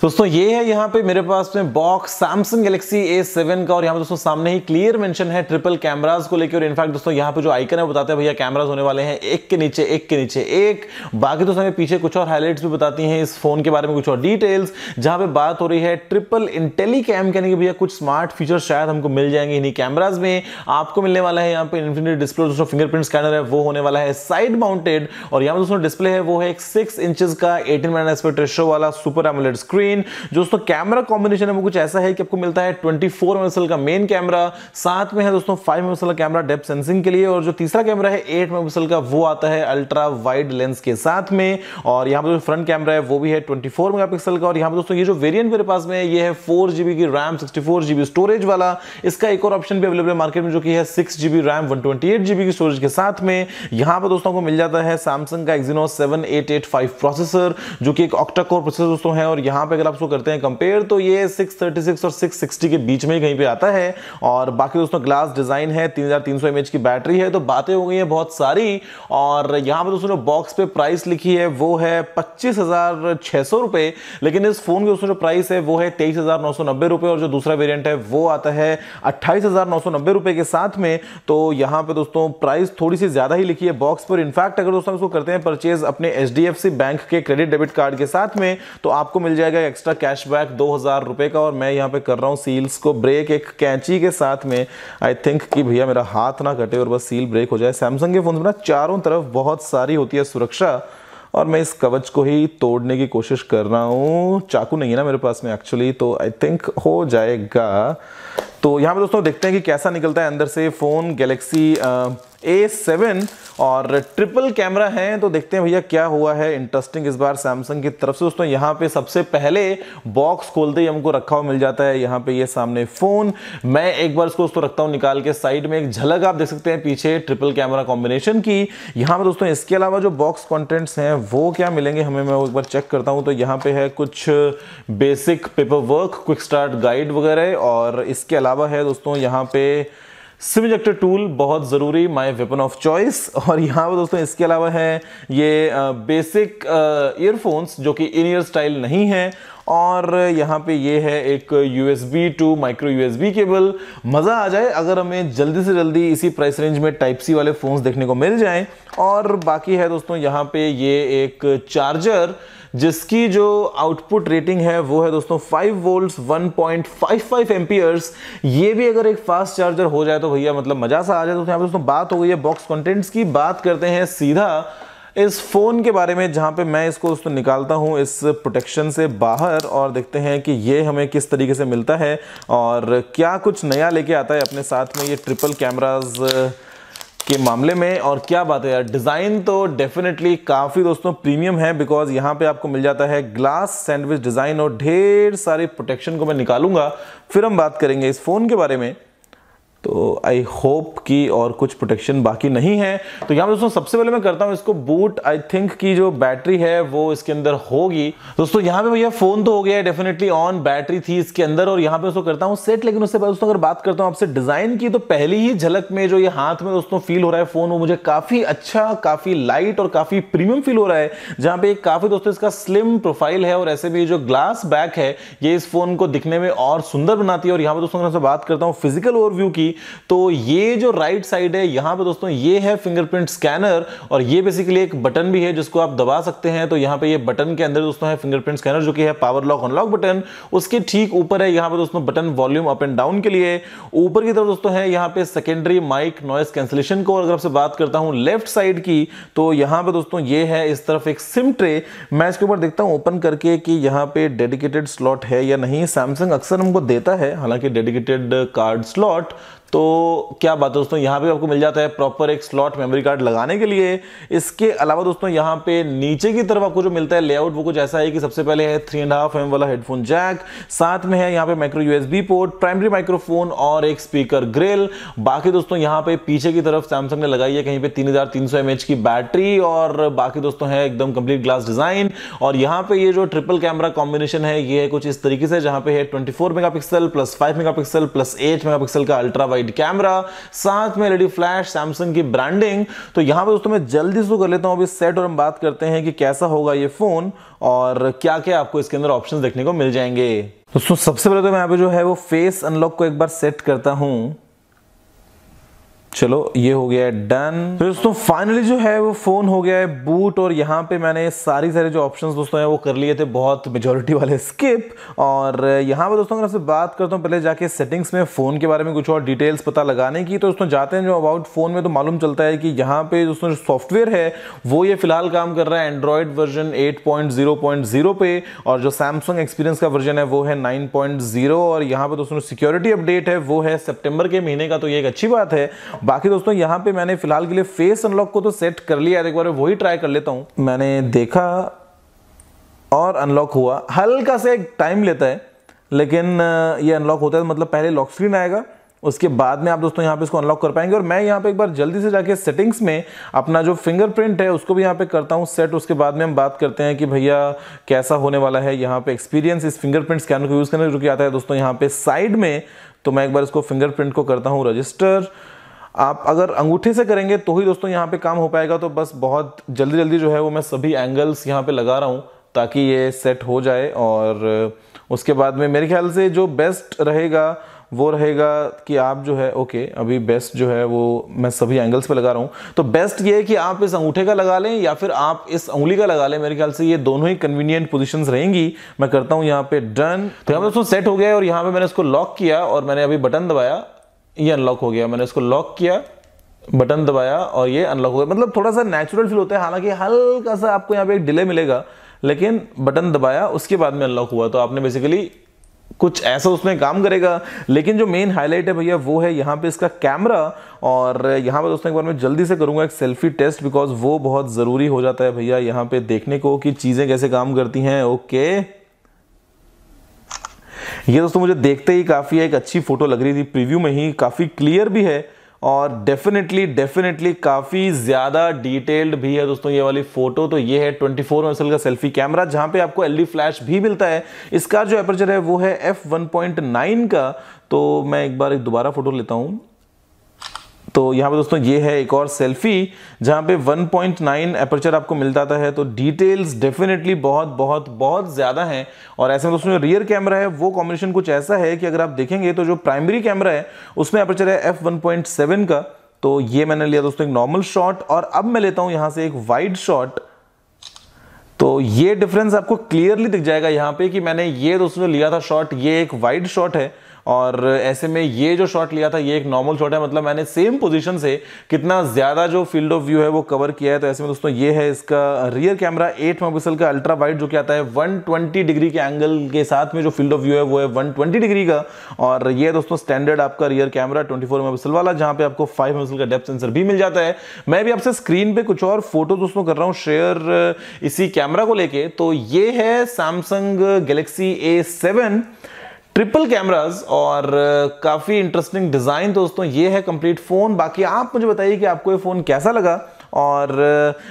दोस्तों ये है यहाँ पे मेरे पास में बॉक्स सैमसंग गैलेक्सी A7 का। और यहाँ पे दोस्तों सामने ही क्लियर मेंशन है ट्रिपल कैमरास को लेकर। और इनफैक्ट दोस्तों यहाँ पे जो आइकन है बताते हैं भैया कैमरास होने वाले हैं एक के नीचे एक के नीचे एक। बाकी दोस्तों हमें पीछे कुछ और हाईलाइट्स भी बताती हैं इस फोन के बारे में, कुछ और डिटेल्स, जहाँ पे बात हो रही है ट्रिपल इंटेली कैम कहने की। भैया कुछ स्मार्ट फीचर शायद हमको मिल जाएंगे इन्हीं कैमराज में। आपको मिलने वाला है यहाँ पे इन्फिनिटी डिस्प्ले, दोस्तों फिंगरप्रिंट स्कैनर है वो होने वाला है साइड माउंटेड। और यहाँ पे दोस्तों डिस्प्ले है वो है 6 इंचेस का 18:8 रेशियो वाला सुपर एमोलेड स्क्रीन। दोस्तों कैमरा कॉम्बिनेशन है वो कुछ ऐसा है कि आपको मिलता है 24 मेगापिक्सल का मेन कैमरा, साथ में है दोस्तों 5 मेगापिक्सल का कैमरा डेप्थ सेंसिंग के लिए, और जो तीसरा कैमरा है 8 मेगापिक्सल का वो आता है अल्ट्रा वाइड लेंस के साथ में। और यहाँ पर जो फ्रंट कैमरा है वो भी है 24 मेगापिक्सल का। और यहाँ पर दोस्तों ये जो वेरिएंट मेरे पास में है ये है 4GB की रैम 64GB स्टोरेज वाला। इसका एक और ऑप्शन भी अवेलेबल है मार्केट में जो कि है 6GB रैम 128GB की स्टोरेज के साथ में। यहाँ पर दोस्तों को मिल जाता है सैमसंग का एक्सिनोस 7885 प्रोसेसर जो कि एक ऑक्टा कोर प्रोसेसर दोस्तों है। और यहाँ पे अगर आप उसको करते हैं कंपेयर तो ये 636 और 660 के बीच में कहीं पे आता है। और बाकी दोस्तों ग्लास डिजाइन है, 3300 mAh की बैटरी है। तो बातें हो गई हैं बहुत सारी। और यहाँ पे दोस्तों बॉक्स पे प्राइस लिखी है वो है 25,600 रुपए, लेकिन इस फोन की दोस्तों जो प्राइस है वो है 23,990 रुपए। और जो दूसरा वेरियंट है वो आता है 28,990 रुपए के साथ में। तो यहाँ पे दोस्तों प्राइस थोड़ी सी ज्यादा ही लिखी है बॉक्स पर। इनफैक्ट अगर दोस्तों उसको करते हैं परचेज अपने HDFC बैंक के क्रेडिट डेबिट कार्ड के साथ में तो आपको मिल जाएगा एक्स्ट्रा कैशबैक 2,000 रुपए का। और मैं यहाँ पे कर रहा हूँ सील्स को ब्रेक एक कैंची के साथ में। आई थिंक कि भैया मेरा हाथ ना कटे और बस सील ब्रेक हो जाए। सैमसंग के फोन में ना चारों तरफ बहुत सारी होती है सुरक्षा, और मैं इस कवच को ही तोड़ने की कोशिश कर रहा हूँ। चाकू नहीं है ना मेरे पास में एक्चुअली, तो आई थिंक हो जाएगा। तो यहाँ पे दोस्तों देखते हैं कि कैसा निकलता है अंदर से फोन गैलेक्सी A7। और ट्रिपल कैमरा है तो देखते हैं भैया क्या हुआ है इंटरेस्टिंग इस बार सैमसंग की तरफ से। दोस्तों यहाँ पे सबसे पहले बॉक्स खोलते ही हमको रखा हुआ मिल जाता है यहाँ पे ये सामने फ़ोन। मैं एक बार इसको दोस्तों रखता हूँ निकाल के साइड में, एक झलक आप देख सकते हैं पीछे ट्रिपल कैमरा कॉम्बिनेशन की। यहाँ पर दोस्तों इसके अलावा जो बॉक्स कॉन्टेंट्स हैं वो क्या मिलेंगे हमें, मैं एक बार चेक करता हूँ। तो यहाँ पर है कुछ basic paper work, quick start guide वगैरह। और इसके अलावा है दोस्तों यहाँ पर सिम इजेक्टर टूल, बहुत ज़रूरी, माय वेपन ऑफ चॉइस। और यहाँ पर दोस्तों इसके अलावा है ये बेसिक ईयरफोन्स जो कि इन ईयर स्टाइल नहीं है। और यहाँ पे ये है एक USB to micro USB cable. मज़ा आ जाए अगर हमें जल्दी से जल्दी इसी प्राइस रेंज में Type-C वाले फ़ोन्स देखने को मिल जाएं। और बाकी है दोस्तों यहाँ पे ये एक चार्जर जिसकी जो आउटपुट रेटिंग है वो है दोस्तों 5 वोल्ट्स 1.55 एम्पियर्स। ये भी अगर एक फास्ट चार्जर हो जाए तो भैया मतलब मज़ा सा आ जाए। तो यहाँ पर दोस्तों बात हो गई है बॉक्स कंटेंट्स की। बात करते हैं सीधा इस फ़ोन के बारे में, जहाँ पे मैं इसको दोस्तों निकालता हूँ इस प्रोटेक्शन से बाहर और देखते हैं कि ये हमें किस तरीके से मिलता है और क्या कुछ नया लेके आता है अपने साथ में ये ट्रिपल कैमराज के मामले में। और क्या बात है यार, डिज़ाइन तो डेफिनेटली काफ़ी दोस्तों प्रीमियम है, बिकॉज यहाँ पे आपको मिल जाता है ग्लास सैंडविच डिज़ाइन और ढेर सारे प्रोटेक्शन को मैं निकालूंगा, फिर हम बात करेंगे इस फ़ोन के बारे में। तो आई होप कि और कुछ प्रोटेक्शन बाकी नहीं है। तो यहाँ पर दोस्तों सबसे पहले मैं करता हूँ इसको बूट। आई थिंक कि जो बैटरी है वो इसके अंदर होगी। दोस्तों यहाँ पे भैया फ़ोन तो हो गया है डेफिनेटली ऑन, बैटरी थी इसके अंदर। और यहाँ पे उसको करता हूँ सेट। लेकिन उससे पहले दोस्तों अगर बात करता हूँ आपसे डिज़ाइन की, तो पहली ही झलक में जो ये हाथ में दोस्तों फील हो रहा है फ़ोन, वो मुझे काफ़ी अच्छा, काफ़ी लाइट और काफ़ी प्रीमियम फील हो रहा है। जहाँ पे काफ़ी दोस्तों इसका स्लिम प्रोफाइल है और ऐसे भी जो ग्लास बैक है ये इस फ़ोन को दिखने में और सुंदर बनाती है। और यहाँ पर दोस्तों से बात करता हूँ फिजिकल ओवरव्यू की, तो ये जो राइट साइड है यहाँ पे दोस्तों ये है फिंगरप्रिंट स्कैनर। और ये बेसिकली एक बटन भी है जिसको आप दबा सकते हैं। तो यहाँ पे ये बटन के अंदर दोस्तों है फिंगरप्रिंट स्कैनर जो कि है पावर लॉक अनलॉक बटन। उसके ठीक ऊपर है यहाँ पे दोस्तों button volume up and down के लिए। ऊपर की तरफ दोस्तों है यहाँ पे सेकेंडरी माइक नॉइस कैंसिलेशन को। और अगर आपसे बात करता हूँ लेफ्ट साइड की, तो यहाँ पे दोस्तों ये है इस तरफ एक सिम ट्रे। मैं इसके ऊपर देखता हूँ ओपन करके कि यहाँ पे डेडिकेटेड स्लॉट है या नहीं। सैमसंग अक्सर हमको देता है हालांकि डेडिकेटेड कार्ड स्लॉट। तो क्या बात है दोस्तों, यहाँ पे आपको मिल जाता है प्रॉपर एक स्लॉट मेमोरी कार्ड लगाने के लिए। इसके अलावा दोस्तों यहाँ पे नीचे की तरफ आपको जो मिलता है लेआउट वो कुछ ऐसा है कि सबसे पहले है 3.5mm वाला हेडफोन जैक, साथ में है यहाँ पे micro USB port, primary microphone और एक स्पीकर ग्रिल। बाकी दोस्तों यहाँ पे पीछे की तरफ सैमसंग ने लगाई है कहीं पर 3300 mAh की बैटरी। और बाकी दोस्तों है एकदम कंप्लीट ग्लास डिज़ाइन। और यहाँ पे ये जो ट्रिपल कैमरा कॉम्बिनेशन है ये कुछ इस तरीके से, जहाँ पे है 24 megapixel plus 5 megapixel plus 8 megapixel का अल्ट्रा वाइड कैमरा, साथ में एलईडी फ्लैश, सैमसंग की ब्रांडिंग। तो यहाँ पे दोस्तों मैं जल्दी से कर लेता हूँ अभी सेट और हम बात करते हैं कि कैसा होगा ये फोन और क्या क्या आपको इसके अंदर ऑप्शन देखने को मिल जाएंगे। दोस्तों सबसे पहले तो मैं यहाँ पे जो है वो फेस अनलॉक को एक बार सेट करता हूँ। चलो ये हो गया है डन। तो दोस्तों फाइनली जो है वो फोन हो गया है बूट और यहाँ पे मैंने सारे जो ऑप्शंस दोस्तों हैं वो कर लिए थे, बहुत मेजोरिटी वाले स्किप। और यहाँ पे दोस्तों अगर आपसे बात करता हूँ पहले जाके सेटिंग्स में फोन के बारे में कुछ और डिटेल्स पता लगाने की, तो दोस्तों जाते हैं जो अबाउट फोन में तो मालूम चलता है कि यहाँ पे दोस्तों जो सॉफ्टवेयर है वो ये फिलहाल काम कर रहा है एंड्रॉयड वर्जन 8.0.0 पे, और जो सैमसंग एक्सपीरियंस का वर्जन है वो है 9.0। और यहाँ पे दोस्तों सिक्योरिटी अपडेट है वो है सितंबर के महीने का, तो ये एक अच्छी बात है। बाकी दोस्तों यहाँ पे मैंने फिलहाल के लिए फेस अनलॉक को तो सेट कर लिया है, एक बार वही ट्राई कर लेता हूँ। मैंने देखा और अनलॉक हुआ, हल्का सा एक टाइम लेता है लेकिन ये अनलॉक होता है, मतलब पहले लॉक स्क्रीन आएगा उसके बाद में आप दोस्तों यहाँ पे इसको अनलॉक कर पाएंगे। और मैं यहाँ पे एक बार जल्दी से जाके सेटिंग्स में अपना जो फिंगरप्रिंट है उसको भी यहाँ पे करता हूँ सेट, उसके बाद में हम बात करते हैं कि भैया कैसा होने वाला है यहाँ पे एक्सपीरियंस इस फिंगरप्रिंट स्कैनर को यूज़ करने, जो कि आता है दोस्तों यहाँ पे साइड में। तो मैं एक बार इसको फिंगरप्रिंट को करता हूँ रजिस्टर। आप अगर अंगूठे से करेंगे तो ही दोस्तों यहाँ पे काम हो पाएगा, तो बस बहुत जल्दी जल्दी जो है वो मैं सभी एंगल्स यहाँ पे लगा रहा हूँ ताकि ये सेट हो जाए। और उसके बाद में मेरे ख्याल से जो बेस्ट रहेगा वो रहेगा कि आप जो है अभी बेस्ट जो है वो मैं सभी एंगल्स पे लगा रहा हूँ, तो बेस्ट ये है कि आप इस अंगूठे का लगा लें या फिर आप इस उंगली का लगा लें, मेरे ख्याल से ये दोनों ही कन्वीनियंट पोजीशंस रहेंगी। मैं करता हूँ यहाँ पे डन। तो यहाँ पे दोस्तों सेट हो गया है और यहाँ पे मैंने इसको लॉक किया और मैंने अभी बटन दबाया, ये अनलॉक हो गया। मैंने इसको लॉक किया, बटन दबाया और ये अनलॉक हो गया। मतलब थोड़ा सा नेचुरल फील होता है, हालांकि हल्का सा आपको यहाँ पे एक डिले मिलेगा, लेकिन बटन दबाया उसके बाद में अनलॉक हुआ। तो आपने बेसिकली कुछ ऐसा उसमें काम करेगा। लेकिन जो मेन हाईलाइट है भैया वो है यहाँ पे इसका कैमरा। और यहाँ पे दोस्तों एक बार मैं जल्दी से करूँगा एक सेल्फी टेस्ट, बिकॉज वो बहुत ज़रूरी हो जाता है भैया यहाँ पे देखने को कि चीज़ें कैसे काम करती हैं। ये दोस्तों मुझे देखते ही काफ़ी एक अच्छी फ़ोटो लग रही थी प्रीव्यू में ही, काफ़ी क्लियर भी है और डेफिनेटली काफ़ी ज़्यादा डिटेल्ड भी है दोस्तों ये वाली फ़ोटो। तो ये है 24 मेगापिक्सल का सेल्फी कैमरा, जहाँ पे आपको एलईडी फ्लैश भी मिलता है। इसका जो एपर्चर है वो है f1.9 का। तो मैं एक बार दोबारा फ़ोटो लेता हूँ। तो यहाँ पे दोस्तों ये है एक और सेल्फी जहाँ पे 1.9 एपर्चर आपको मिलता है। तो डिटेल्स डेफिनेटली बहुत बहुत बहुत ज़्यादा हैं। और ऐसे में दोस्तों जो रियर कैमरा है वो कॉम्बिनेशन कुछ ऐसा है कि अगर आप देखेंगे तो जो प्राइमरी कैमरा है उसमें एपर्चर है f1.7 का। तो ये मैंने लिया दोस्तों एक नॉर्मल शॉट और अब मैं लेता हूँ यहाँ से एक वाइड शॉट। तो ये डिफरेंस आपको क्लियरली दिख जाएगा यहाँ पे कि मैंने ये दोस्तों लिया था शॉट, ये एक वाइड शॉट है और ऐसे में ये जो शॉट लिया था ये एक नॉर्मल शॉट है। मतलब मैंने सेम पोजीशन से कितना ज़्यादा जो फील्ड ऑफ व्यू है वो कवर किया है। तो ऐसे में दोस्तों ये है इसका रियर कैमरा 8 मेगापिक्सल का अल्ट्रा वाइड, जो कि आता है 120 डिग्री के एंगल के साथ में जो फील्ड ऑफ व्यू है वो है 120 डिग्री का। और ये दोस्तों स्टैंडर्ड आपका रियर कैमरा 24 मेगापिक्सल वाला, जहाँ पे आपको 5 मेगापिक्सल का डेप्थ सेंसर भी मिल जाता है। मैं भी आपसे स्क्रीन पर कुछ और फोटो दोस्तों कर रहा हूँ शेयर इसी कैमरा को लेके। तो ये है Samsung Galaxy A7 triple cameras और काफ़ी इंटरेस्टिंग डिज़ाइन। दोस्तों ये है कंप्लीट फ़ोन। बाकी आप मुझे बताइए कि आपको ये फ़ोन कैसा लगा और